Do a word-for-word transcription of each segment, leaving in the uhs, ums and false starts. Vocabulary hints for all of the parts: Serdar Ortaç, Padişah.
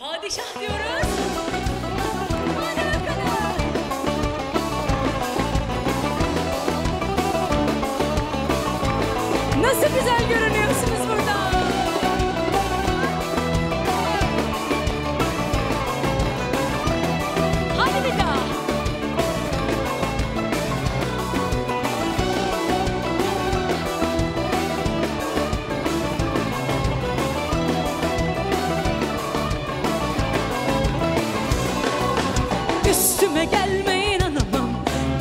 Padişah diyoruz. Hadi bakalım. Nasıl güzel görünüyorsunuz burada. Hadi bir daha. Üstüme gelme, inanamam.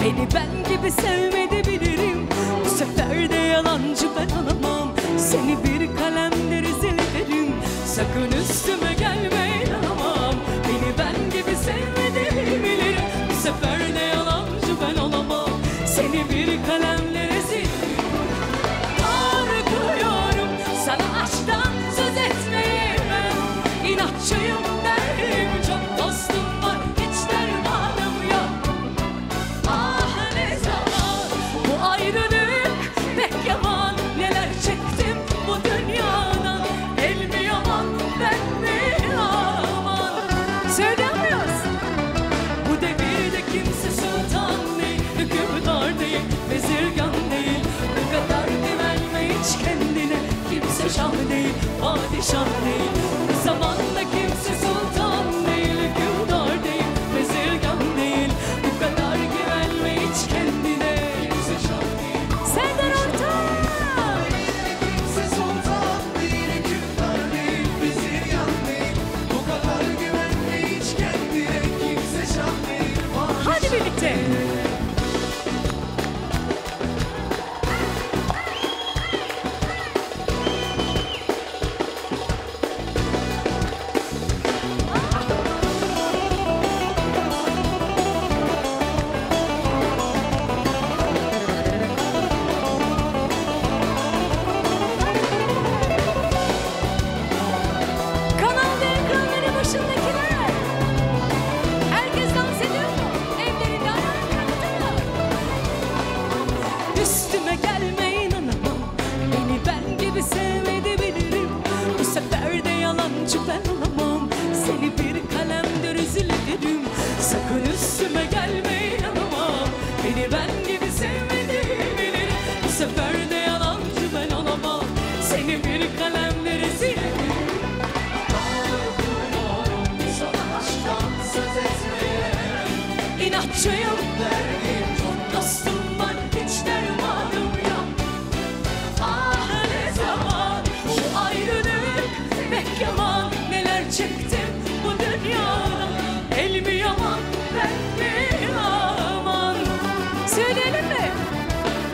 Beni ben gibi sevmedi bilirim. Bu sefer de yalancı ben alamam. Seni bir kalemde rezil ederim. Sakın üstüme gelme, inanamam. Beni ben gibi sevmedi bilirim. Bu sefer de yalancı ben alamam. Seni bir kalemde rezil ederim. Korkuyorum sana aşktan söz etmeye. Ben inatçıyım derim. Çok dostum var, hiç dermanım yok. Ah ne zaman bu ayrılık pek yaman. Neler çektim bu dünyadan. El mi yaman, ben mi yaman? Söylemiyoruz. Bu devirde kimse sultan değil, hükümdar değil, bezirgan değil. Bu kadar güvenme hiç kendine. Kimse şah değil, padişah değil. Bu zamanda kimse sultan değil, hükümdar değil, bezirgan değil. Bu kadar güvenme hiç kendine. Kimse şah değil. Serdar Ortaç. Kimse sultan değil, hükümdar değil, bezirgan değil. Bu kadar güvenme hiç kendine. Kimse şah değil, padişah Hadi birlikte. Kanalda ekranların başındakiler. Herkes dans ediyor mu? Evlerinde aralar kalktılar. Üstüme gelme, inanamam. Beni ben gibi sevmedi bilirim. Bu sefer de yalancı ben olamam. Seni bir kalemde rezil ederim. Sakın üstüme gelme, inanamam. Beni ben gibi sevmedi bilirim. Bu sefer de yalancı ben olamam. Seni bir kalemde rezil ederim. Korkuyorum sana aşktan söz etmeye. İnatçıyım derdim. Çok dostum var, hiç dermanım yok. Ah ne zaman bu ayrılık pek yaman. Neler çektim bu dünyadan. El mi yaman, ben mi yaman? Söyleyelim mi?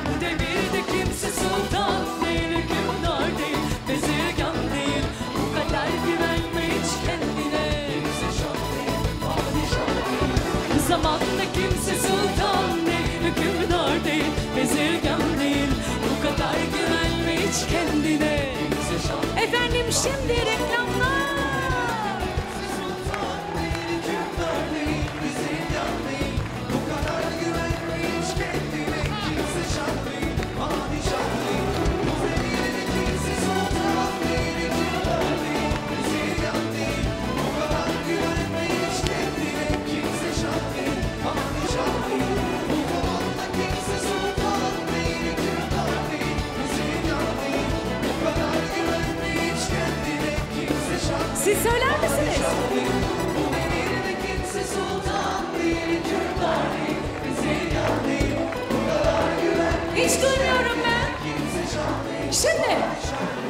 Bu devirde kimse sultan değil, hükümdar değil, bezirgan değil. Bu kadar güvenme hiç kendine. Kimse şah değil, padişah değil. Bu zamanda kimse sultan değil, hükümdar değil, bezirgan değil. Bu kadar güvenme hiç kendine. Kimse şah değil, Efendim şimdi reklamlar. sultan değil, hükümdar değil, bezirgan değil. Bu kadar güvenme hiç kendine. Kimse şah değil, padişah değil. Bu devirde kimse sultan değil, hükümdar değil, bezirgan değil. Bu kadar güvenme hiç kendine. Kimse şah değil, padişah değil. Bu zamanda kimse sultan değil, hükümdar değil, bezirgan değil. Bu kadar güvenme hiç kendine. Kimse şah değil, Siz söyler misiniz? bu devirde kimse sultan değil, hükümdar değil, bezirgan değil. Bu kadar güvenme Hiç duymuyorum ben. kimse şah değil. Şimdi.